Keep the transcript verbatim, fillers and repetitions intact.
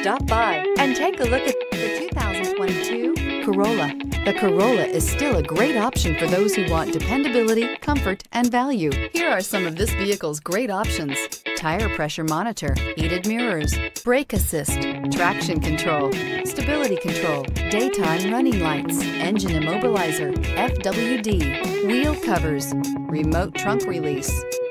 Stop by and take a look at the two thousand twenty-two Corolla. The Corolla is still a great option for those who want dependability, comfort, and value. Here are some of this vehicle's great options: tire pressure monitor, heated mirrors, brake assist, traction control, stability control, daytime running lights, engine immobilizer, F W D, wheel covers, remote trunk release.